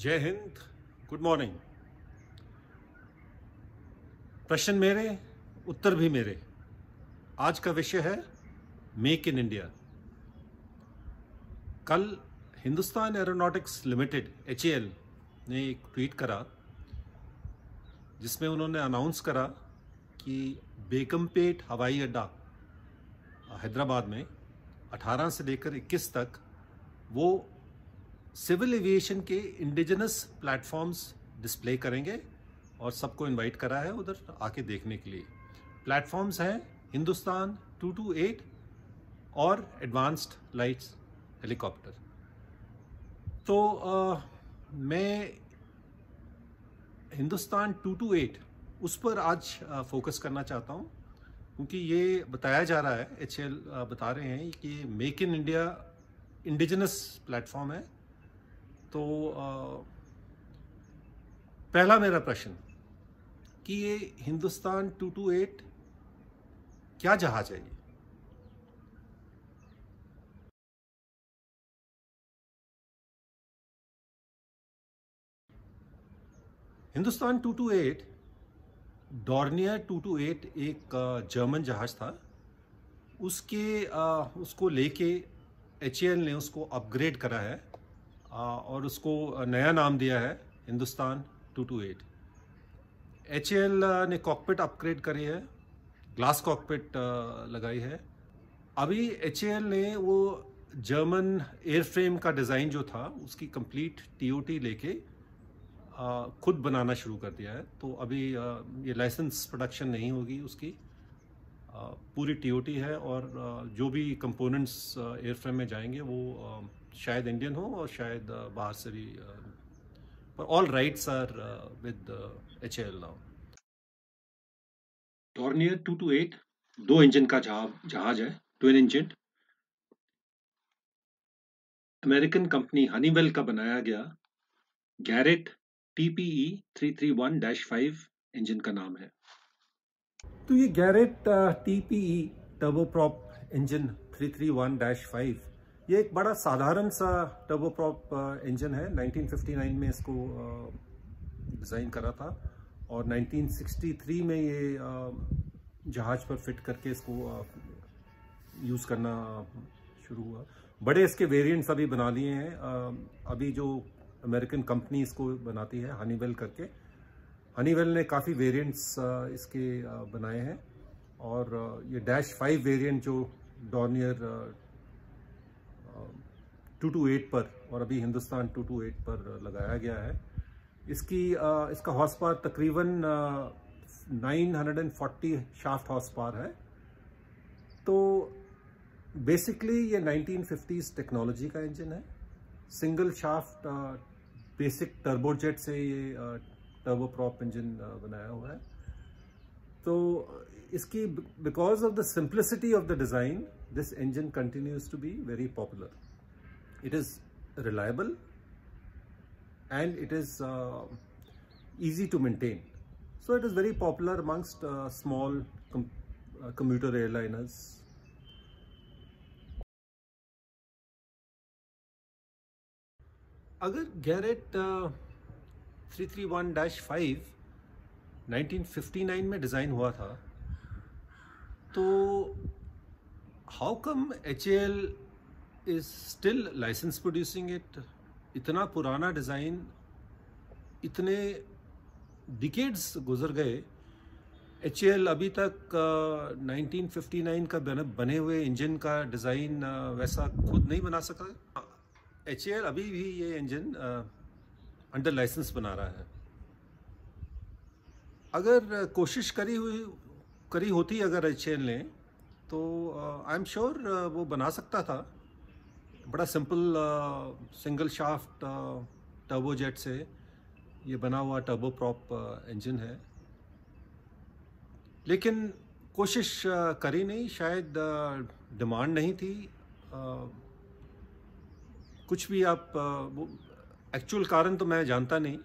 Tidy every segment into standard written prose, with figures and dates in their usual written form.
जय Hind, good morning. प्रश्न मेरे, उत्तर भी मेरे। आज का विषय है मेक इन इंडिया। कल हिंदुस्तान एरोनॉटिक्स लिमिटेड HAL ने एक ट्वीट करा जिसमें उन्होंने अनाउंस करा कि बेगमपेट हवाई अड्डा हैदराबाद में 18 से लेकर 21 तक वो सिविल एविएशन के इंडिजिनस प्लेटफॉर्म्स डिस्प्ले करेंगे और सबको इनवाइट करा है उधर आके देखने के लिए। प्लेटफॉर्म्स हैं हिंदुस्तान 228 और एडवांस्ड लाइट्स हेलीकॉप्टर। तो मैं हिंदुस्तान 228 उस पर आज फोकस करना चाहता हूं, क्योंकि ये बताया जा रहा है, HAL बता रहे हैं कि make in India indigenous platform है। तो पहला मेरा प्रश्न कि ये हिंदुस्तान 228 क्या जहाज है? हिंदुस्तान 228 डॉर्नियर 228 एक जर्मन जहाज था। उसको लेके HAL ने उसको अपग्रेड करा है और उसको नया नाम दिया है हिंदुस्तान 228। HAL ने कॉकपिट अपग्रेड करी है, ग्लास कॉकपिट लगाई है। अभी HAL ने वो जर्मन एयरफ्रेम का डिज़ाइन जो था उसकी कंप्लीट TOT लेके खुद बनाना शुरू कर दिया है। तो अभी ये लाइसेंस प्रोडक्शन नहीं होगी उसकी, पूरी TOT है। और जो भी कंपोनेंट्स एयरफ्रेम में जाएंगे वो शायद इंडियन हो और शायद बाहर से भी, पर all rights are with HAL now. Dornier 228 दो इंजन का जहाज है, twin engine. American company Honeywell का बनाया गया गैरेट TPE 331-5 इंजन का नाम है। तो ये गैरेट TPE टर्बोप्रॉप इंजन 331-5, ये एक बड़ा साधारण सा टर्बोप्रॉप इंजन है। 1959 में इसको डिज़ाइन करा था और 1963 में ये जहाज पर फिट करके इसको यूज़ करना शुरू हुआ। बड़े इसके वेरिएंट्स अभी बना लिए हैं। अभी जो अमेरिकन कंपनी इसको बनाती है हनीवेल करके, हनीवेल ने काफ़ी वेरिएंट्स इसके बनाए हैं। और ये -5 वेरिएंट जो डॉर्नियर 228 पर और अभी हिंदुस्तान 228 पर लगाया गया है, इसका हॉर्स पावर तकरीबन 940 शाफ्ट हॉर्स पावर है। तो बेसिकली ये 1950s टेक्नोलॉजी का इंजन है। सिंगल शाफ्ट बेसिक टर्बोजेट से ये टर्बोप्रॉप इंजन बनाया हुआ है। तो इसकी because of the simplicity of the design, this engine continues to be very popular. It is reliable and it is easy to maintain. So it is very popular amongst small commuter airliners. अगर Garrett 331-5 1959 में design हुआ था, तो how come HAL is still licence producing it? इतना पुराना design, इतने decades गुजर गए, HAL अभी तक 1959 का बने हुए इंजन का डिज़ाइन वैसा खुद नहीं बना सका। HAL अभी भी ये इंजन अंडर लाइसेंस बना रहा है। अगर कोशिश करी होती अगर HAL ने, तो आई एम श्योर वो बना सकता था। बड़ा सिंपल सिंगल शाफ्ट टर्बोजेट से ये बना हुआ टर्बोप्रॉप इंजन है, लेकिन कोशिश करी नहीं। शायद डिमांड नहीं थी। कुछ भी आप वो एक्चुअल कारण तो मैं जानता नहीं,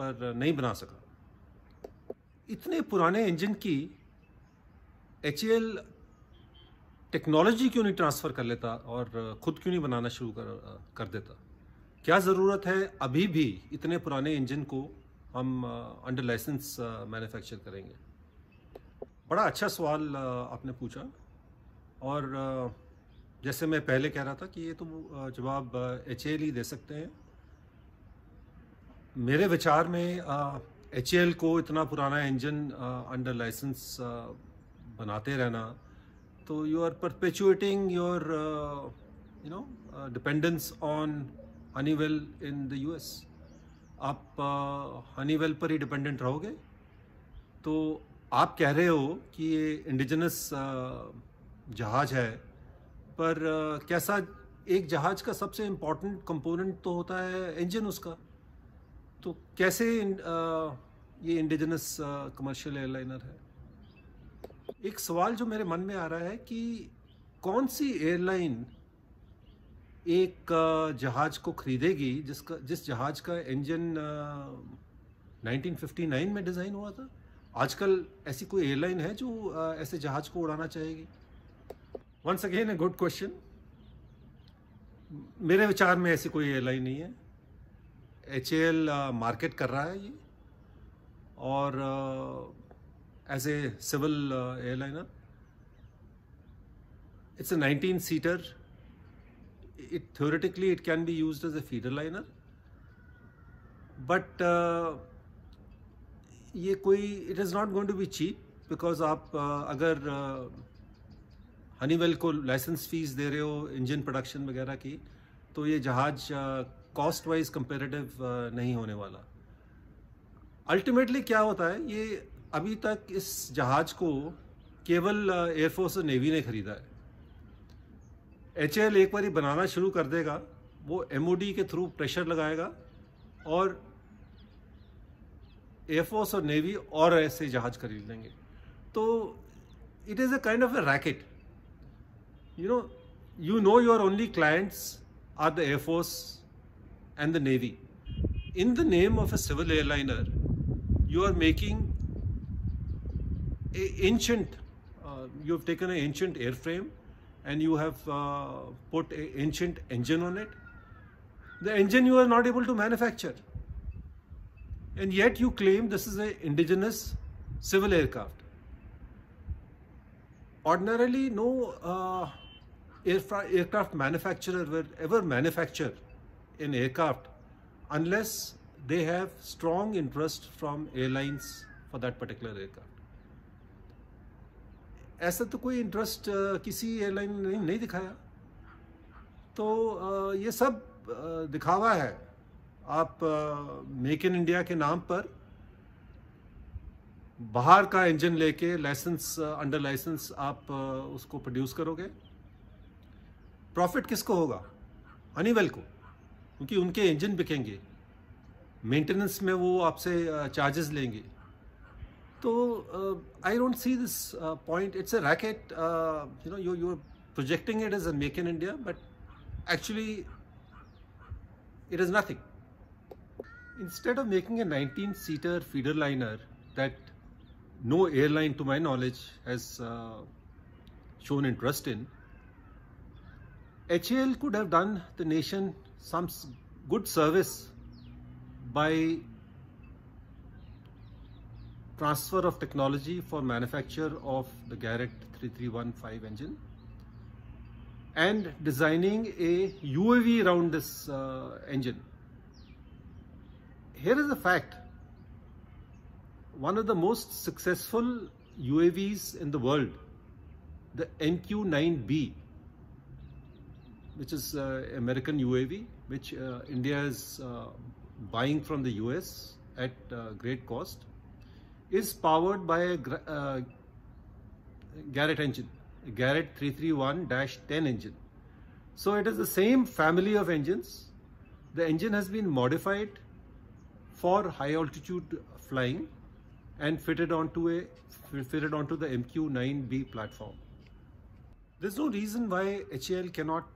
पर नहीं बना सका। इतने पुराने इंजन की HAL टेक्नोलॉजी क्यों नहीं ट्रांसफ़र कर लेता और ख़ुद क्यों नहीं बनाना शुरू कर देता? क्या ज़रूरत है अभी भी इतने पुराने इंजन को हम अंडर लाइसेंस मैन्युफैक्चर करेंगे? बड़ा अच्छा सवाल आपने पूछा। और जैसे मैं पहले कह रहा था कि ये तो जवाब HAL ही दे सकते हैं। मेरे विचार में HAL को इतना पुराना इंजन अंडर लाइसेंस बनाते रहना, तो you are perpetuating your you know dependence on Honeywell in the US। आप हनीवेल पर ही डिपेंडेंट रहोगे। तो आप कह रहे हो कि ये इंडिजिनस जहाज है, पर कैसा एक जहाज का सबसे इम्पॉर्टेंट कंपोनेंट तो होता है इंजन उसका, तो कैसे ये इंडिजिनस कमर्शियल एयरलाइनर है? एक सवाल जो मेरे मन में आ रहा है कि कौन सी एयरलाइन एक जहाज को खरीदेगी जिस जहाज का इंजन 1959 में डिज़ाइन हुआ था? आजकल ऐसी कोई एयरलाइन है जो ऐसे जहाज को उड़ाना चाहेगी? Once again a good question. मेरे विचार में ऐसी कोई एयरलाइन नहीं है। HAL मार्केट कर रहा है ये, और as a civil airliner it's a 19-seater। It theoretically it can be used as a feeder liner, but ये कोई it is not going to be cheap, because आप अगर Honeywell को लाइसेंस फीस दे रहे हो इंजन प्रोडक्शन वगैरह की, तो ये जहाज कॉस्ट वाइज कंपेरेटिव नहीं होने वाला। अल्टीमेटली क्या होता है, ये अभी तक इस जहाज को केवल एयरफोर्स और नेवी ने ख़रीदा है। HAL एक बार बनाना शुरू कर देगा, वो MOD के थ्रू प्रेशर लगाएगा और एयरफोर्स और नेवी और ऐसे जहाज खरीद लेंगे। तो it is a kind of a racket. You know your only clients are the air force and the Navy. In the name of a civil airliner, you are making an ancient, you have taken an ancient airframe and you have put an ancient engine on it. The engine you are not able to manufacture. And yet you claim this is an indigenous civil aircraft. Ordinarily, no aircraft manufacturer will ever manufacture in aircraft unless they have strong interest from airlines for that particular aircraft. ऐसा तो कोई interest किसी airline ने नहीं दिखाया। तो ये सब दिखावा है। आप मेक इन इंडिया के नाम पर बाहर का इंजन लेके लाइसेंस अंडर लाइसेंस आप उसको प्रोड्यूस करोगे। प्रॉफिट किसको होगा? हनीवेल को, क्योंकि उनके इंजन बिकेंगे, मेंटेनेंस में वो आपसे चार्जेस लेंगे। तो I don't see this point. It's a racket. You are projecting it as a make in India, but actually it is nothing. Instead of making a 19-seater feeder liner that no airline to my knowledge has shown interest in, HAL could have done the nation some good service by transfer of technology for manufacture of the Garrett 3315 engine and designing a UAV around this engine. Here is a fact. One of the most successful UAVs in the world, the MQ-9B, which is American UAV, which India is buying from the US at great cost, is powered by a Garrett engine, a Garrett 331-10 engine. So it is the same family of engines. The engine has been modified for high altitude flying and fitted onto the MQ-9B platform. There's no reason why HAL cannot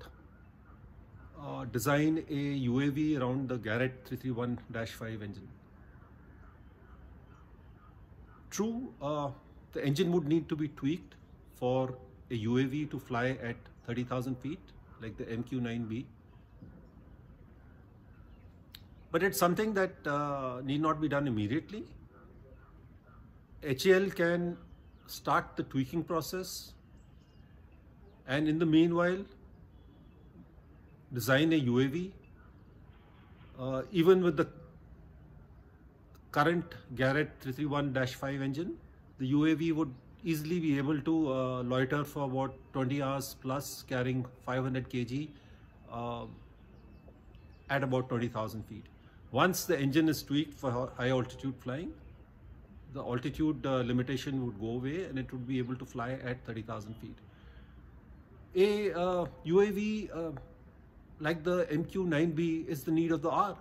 design a UAV around the Garrett 331-5 engine. True, the engine would need to be tweaked for a UAV to fly at 30,000 feet like the MQ-9B. But it's something that need not be done immediately. HAL can start the tweaking process, and in the meanwhile, design a UAV. Even with the current Garrett 331-5 engine, the UAV would easily be able to loiter for about 20 hours plus, carrying 500 kg at about 20,000 feet. Once the engine is tweaked for high altitude flying, the altitude limitation would go away and it would be able to fly at 30,000 feet. A UAV like the MQ-9B is the need of the hour.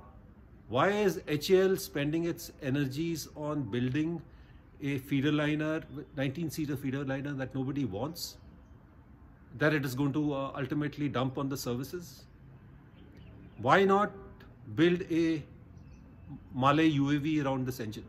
Why is HAL spending its energies on building a feeder liner, 19-seater feeder liner that nobody wants, that it is going to ultimately dump on the services? Why not build a MALE UAV around this engine?